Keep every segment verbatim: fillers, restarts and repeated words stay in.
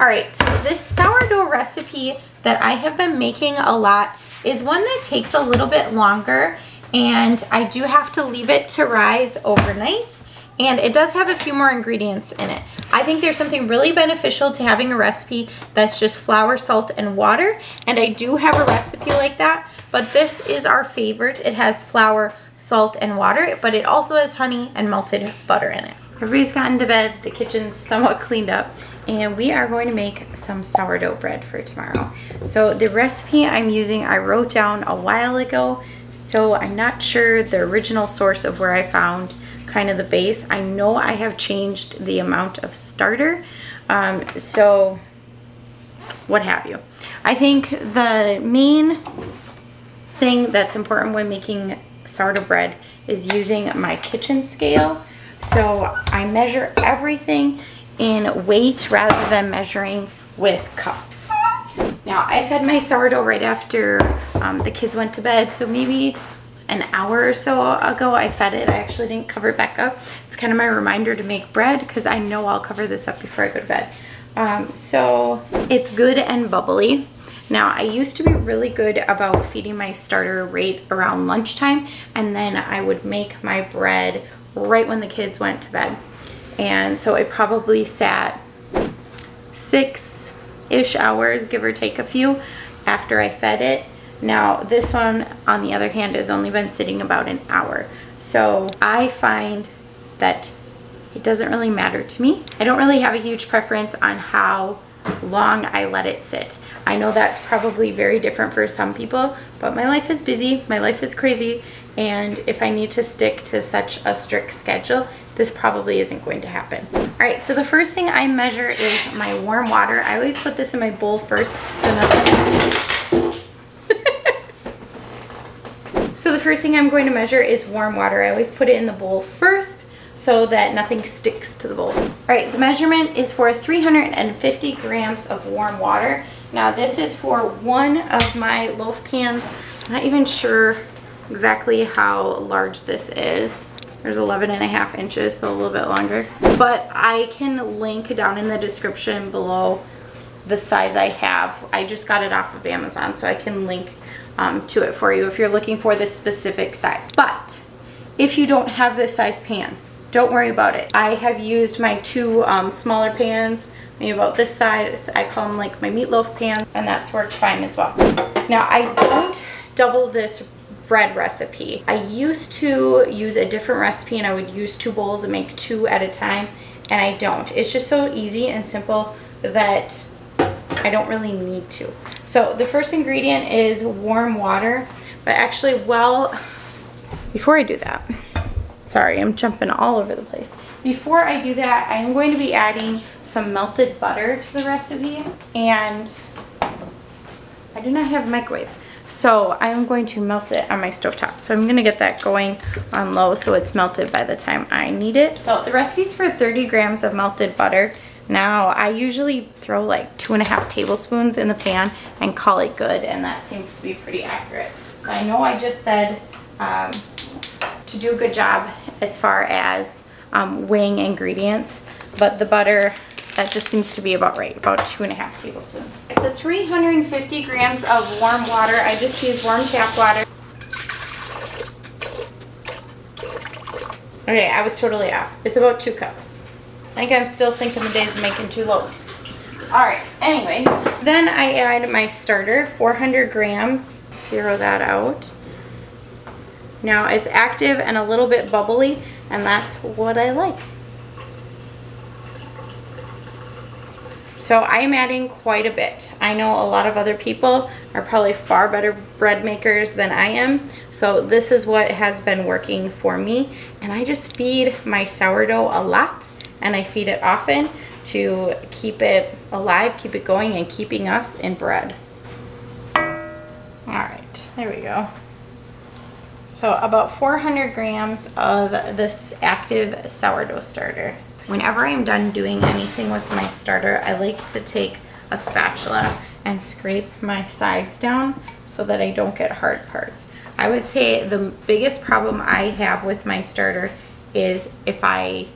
All right, so this sourdough recipe that I have been making a lot is one that takes a little bit longer, and I do have to leave it to rise overnight, and it does have a few more ingredients in it. I think there's something really beneficial to having a recipe that's just flour, salt, and water, and I do have a recipe like that, but this is our favorite. It has flour, salt, and water, but it also has honey and melted butter in it. Everybody's gotten to bed, the kitchen's somewhat cleaned up, and we are going to make some sourdough bread for tomorrow. So the recipe I'm using, I wrote down a while ago, so I'm not sure the original source of where I found kind of the base. I know I have changed the amount of starter, um, so what have you. I think the main thing that's important when making sourdough bread is using my kitchen scale. So I measure everything in weight rather than measuring with cups. Now, I fed my sourdough right after um, the kids went to bed, so maybe an hour or so ago I fed it. I actually didn't cover it back up. It's kind of my reminder to make bread because I know I'll cover this up before I go to bed. Um, so it's good and bubbly. Now, I used to be really good about feeding my starter right around lunchtime, and then I would make my bread right when the kids went to bed. And so it probably sat six-ish hours, give or take a few, after I fed it. Now, this one, on the other hand, has only been sitting about an hour. So I find that it doesn't really matter to me. I don't really have a huge preference on how long I let it sit. I know that's probably very different for some people, but my life is busy, my life is crazy, and if I need to stick to such a strict schedule, this probably isn't going to happen. All right, so the first thing I measure is my warm water. I always put this in my bowl first, so nothing. So the first thing I'm going to measure is warm water. I always put it in the bowl first, so that nothing sticks to the bowl. All right, the measurement is for three hundred fifty grams of warm water. Now this is for one of my loaf pans. I'm not even sure exactly how large this is. There's eleven and a half inches, so a little bit longer. But I can link down in the description below the size I have. I just got it off of Amazon, so I can link um, to it for you if you're looking for this specific size. But if you don't have this size pan, don't worry about it. I have used my two um, smaller pans, maybe about this size. I call them like my meatloaf pan, and that's worked fine as well. Now, I don't double this bread recipe. I used to use a different recipe, and I would use two bowls and make two at a time, and I don't. It's just so easy and simple that I don't really need to. So the first ingredient is warm water, but actually, well, before I do that, sorry, I'm jumping all over the place. Before I do that, I'm going to be adding some melted butter to the recipe, and I do not have a microwave, so I'm going to melt it on my stovetop. So I'm gonna get that going on low so it's melted by the time I need it. So the recipe's for thirty grams of melted butter. Now, I usually throw like two and a half tablespoons in the pan and call it good, and that seems to be pretty accurate. So I know I just said, um, to do a good job as far as um, weighing ingredients, but the butter, that just seems to be about right, about two and a half tablespoons. The three hundred fifty grams of warm water, I just use warm tap water. Okay, I was totally off. It's about two cups. I think I'm still thinking the days of making two loaves. All right, anyways, then I add my starter, four hundred grams, zero that out. Now it's active and a little bit bubbly, and that's what I like. So I'm adding quite a bit. I know a lot of other people are probably far better bread makers than I am, so this is what has been working for me. And I just feed my sourdough a lot, and I feed it often to keep it alive, keep it going, and keeping us in bread. All right, there we go. So about four hundred grams of this active sourdough starter. Whenever I'm done doing anything with my starter, I like to take a spatula and scrape my sides down so that I don't get hard parts. I would say the biggest problem I have with my starter is if I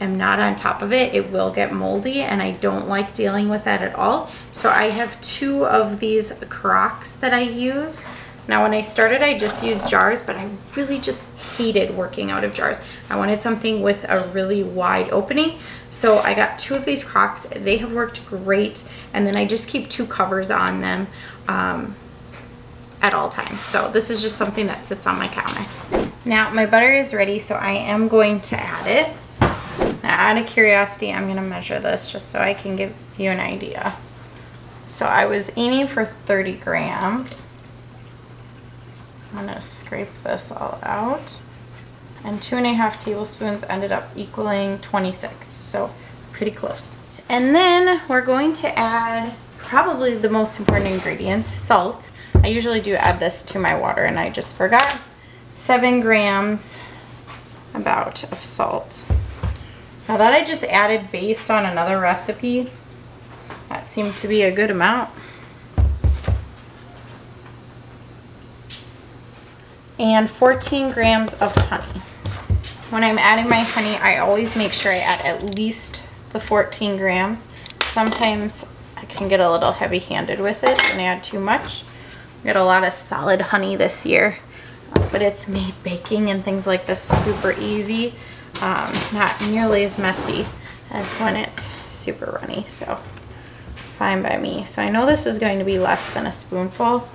am not on top of it, it will get moldy, and I don't like dealing with that at all. So I have two of these Crocs that I use. Now when I started, I just used jars, but I really just hated working out of jars. I wanted something with a really wide opening. So I got two of these Crocs. They have worked great. And then I just keep two covers on them um, at all times. So this is just something that sits on my counter. Now my butter is ready, so I am going to add it. Now, out of curiosity, I'm gonna measure this just so I can give you an idea. So I was aiming for thirty grams. I'm gonna scrape this all out. And two and a half tablespoons ended up equaling twenty-six, so pretty close. And then we're going to add probably the most important ingredient, salt. I usually do add this to my water and I just forgot. Seven grams about of salt. Now that I just added based on another recipe, that seemed to be a good amount. And fourteen grams of honey. When I'm adding my honey, I always make sure I add at least the fourteen grams. Sometimes I can get a little heavy-handed with it and add too much. We got a lot of solid honey this year, but it's made baking and things like this super easy. Um, not nearly as messy as when it's super runny, so fine by me. So I know this is going to be less than a spoonful.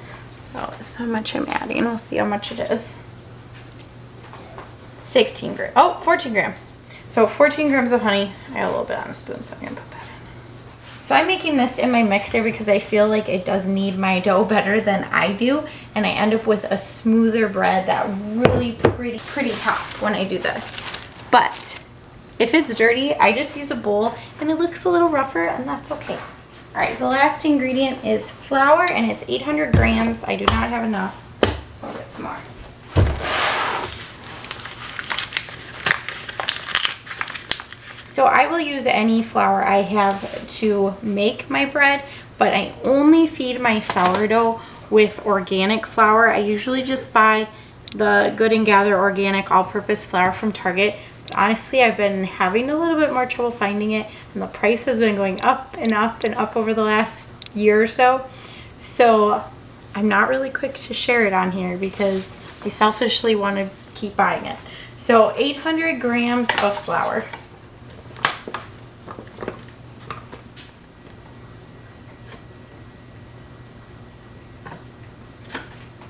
So, so much I'm adding. We'll see how much it is. sixteen grams. Oh, fourteen grams. So fourteen grams of honey. I got a little bit on a spoon, so I'm going to put that in. So I'm making this in my mixer because I feel like it does knead my dough better than I do. And I end up with a smoother bread, that really pretty, pretty top when I do this. But if it's dirty, I just use a bowl and it looks a little rougher, and that's okay. All right, the last ingredient is flour, and it's eight hundred grams. I do not have enough, so I'll get some more. So I will use any flour I have to make my bread, but I only feed my sourdough with organic flour. I usually just buy the Good and Gather organic all-purpose flour from Target. Honestly, I've been having a little bit more trouble finding it, and the price has been going up and up and up over the last year or so. So I'm not really quick to share it on here because I selfishly want to keep buying it. So eight hundred grams of flour.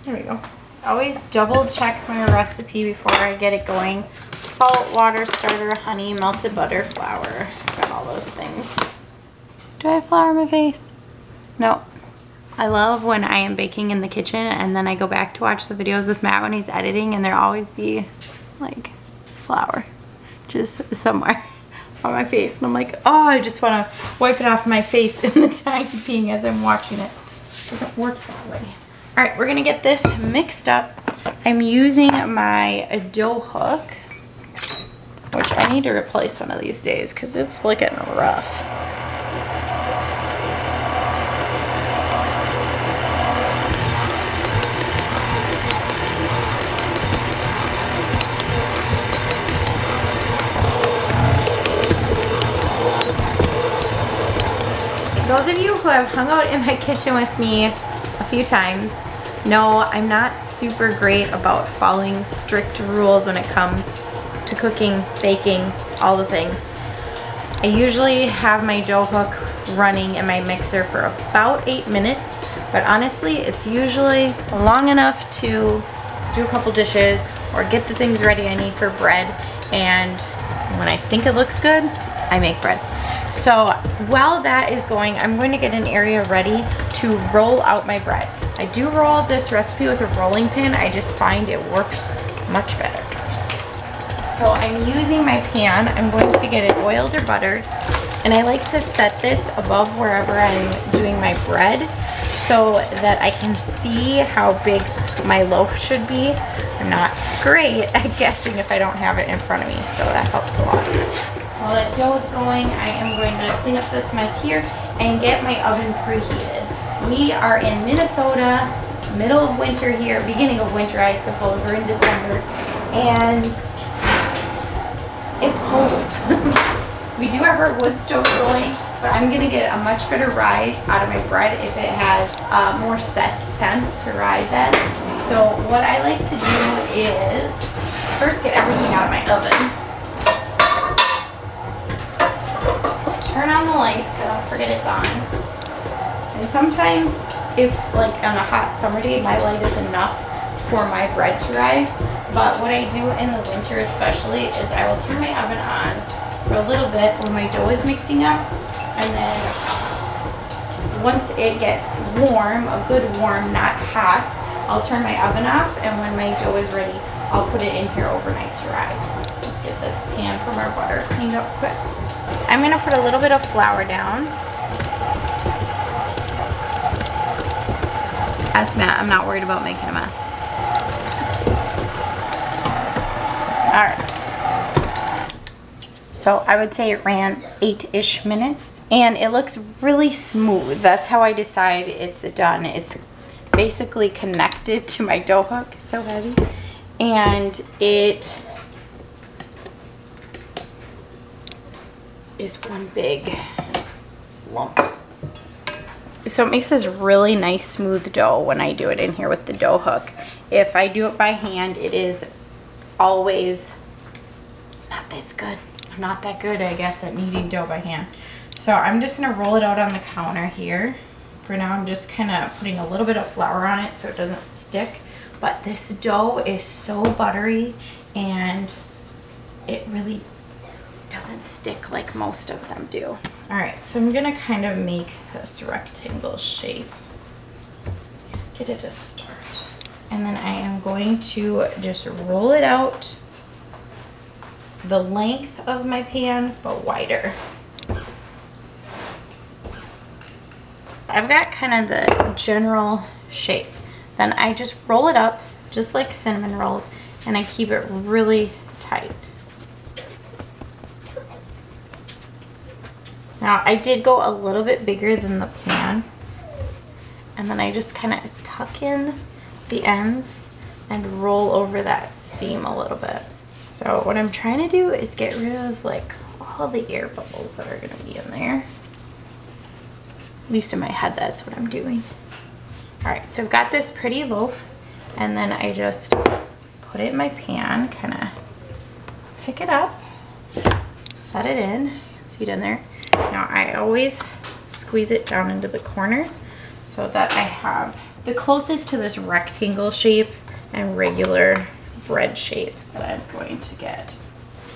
There we go. Always double check my recipe before I get it going. Salt, water, starter, honey, melted butter, flour, got all those things. Do I have flour on my face? No. I love when I am baking in the kitchen and then I go back to watch the videos with Matt when he's editing, and there always be like flour just somewhere on my face. And I'm like, oh, I just want to wipe it off my face in the time being as I'm watching it. It doesn't work that way. All right, we're gonna get this mixed up. I'm using my dough hook, which I need to replace one of these days because it's looking rough. Those of you who have hung out in my kitchen with me a few times know I'm not super great about following strict rules when it comes to cooking, baking, all the things. I usually have my dough hook running in my mixer for about eight minutes, but honestly, it's usually long enough to do a couple dishes or get the things ready I need for bread. And when I think it looks good, I make bread. So while that is going, I'm going to get an area ready to roll out my bread. I do roll this recipe with a rolling pin. I just find it works much better. So I'm using my pan. I'm going to get it oiled or buttered, and I like to set this above wherever I'm doing my bread so that I can see how big my loaf should be. I'm not great at guessing if I don't have it in front of me, so that helps a lot. While that dough is going, I am going to clean up this mess here and get my oven preheated. We are in Minnesota, middle of winter here, beginning of winter I suppose, we're in December, and It's cold. We do have our wood stove going, but I'm gonna get a much better rise out of my bread if it has a more set temp to rise at. So what I like to do is first get everything out of my oven. Turn on the light so don't forget it's on. And sometimes if like on a hot summer day, my light is enough for my bread to rise. But what I do in the winter especially is I will turn my oven on for a little bit when my dough is mixing up, and then once it gets warm, a good warm, not hot, I'll turn my oven off, and when my dough is ready, I'll put it in here overnight to rise. Let's get this pan from our butter cleaned up quick. So I'm gonna put a little bit of flour down. Ask Matt, I'm not worried about making a mess. All right. So I would say it ran eight-ish minutes, and it looks really smooth. That's how I decide it's done. It's basically connected to my dough hook, it's so heavy. And it is one big lump. So it makes this really nice smooth dough when I do it in here with the dough hook. If I do it by hand, it is always not this good. I'm not that good, I guess, at kneading dough by hand. So I'm just gonna roll it out on the counter here. For now, I'm just kind of putting a little bit of flour on it so it doesn't stick. But this dough is so buttery, and it really doesn't stick like most of them do. All right, so I'm gonna kind of make this rectangle shape. Let's get it a start. And then I am going to just roll it out the length of my pan, but wider. I've got kind of the general shape. Then I just roll it up, just like cinnamon rolls, and I keep it really tight. Now, I did go a little bit bigger than the pan, and then I just kind of tuck in the ends and roll over that seam a little bit. So what I'm trying to do is get rid of like all the air bubbles that are gonna be in there. At least in my head, that's what I'm doing. All right, so I've got this pretty loaf, and then I just put it in my pan, kinda pick it up, set it in, see it in there. Now I always squeeze it down into the corners so that I have the closest to this rectangle shape and regular bread shape that I'm going to get.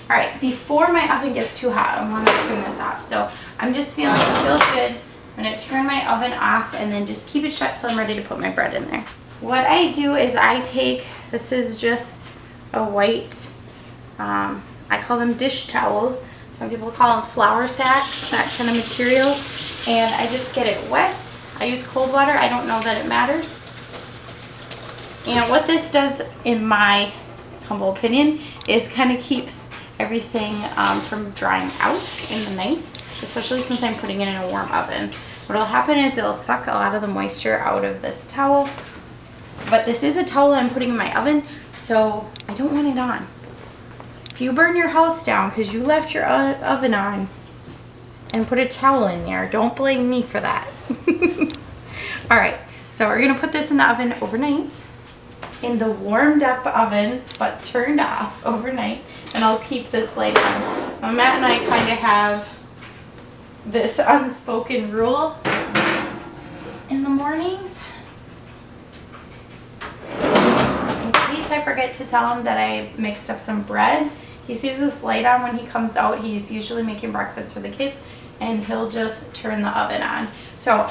All right, before my oven gets too hot, I want to turn this off. So I'm just feeling it feels good. I'm going to turn my oven off and then just keep it shut till I'm ready to put my bread in there. What I do is I take, this is just a white, um, I call them dish towels. Some people call them flour sacks, that kind of material. And I just get it wet. I use cold water. I don't know that it matters. And what this does, in my humble opinion, is kind of keeps everything um, from drying out in the night, especially since I'm putting it in a warm oven. What will happen is it'll suck a lot of the moisture out of this towel. But this is a towel I'm putting in my oven, so I don't want it on. If you burn your house down because you left your oven on and put a towel in there, don't blame me for that. All right, so we're gonna put this in the oven overnight, in the warmed up oven, but turned off overnight, and I'll keep this light on. Now, Matt and I kind of have this unspoken rule in the mornings. In case I forget to tell him that I mixed up some bread, he sees this light on when he comes out. He's usually making breakfast for the kids, and he'll just turn the oven on. So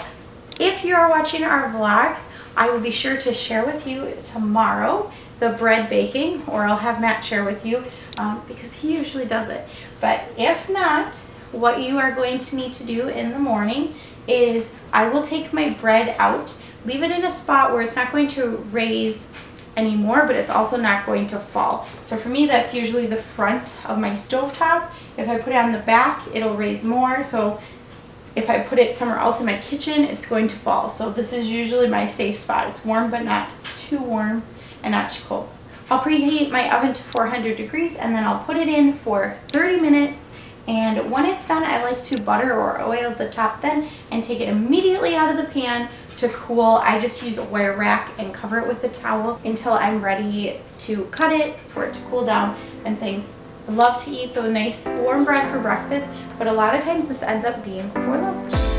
if you are watching our vlogs, I will be sure to share with you tomorrow the bread baking, or I'll have Matt share with you um, because he usually does it. But if not, what you are going to need to do in the morning is I will take my bread out, leave it in a spot where it's not going to raise anymore, but it's also not going to fall. So for me, that's usually the front of my stovetop. If I put it on the back, it'll raise more. So if I put it somewhere else in my kitchen, it's going to fall. So this is usually my safe spot. It's warm, but not too warm and not too cold. I'll preheat my oven to four hundred degrees and then I'll put it in for thirty minutes. And when it's done, I like to butter or oil the top then and take it immediately out of the pan to cool. I just use a wire rack and cover it with a towel until I'm ready to cut it for it to cool down and things. I love to eat the nice warm bread for breakfast, but a lot of times this ends up being for lunch.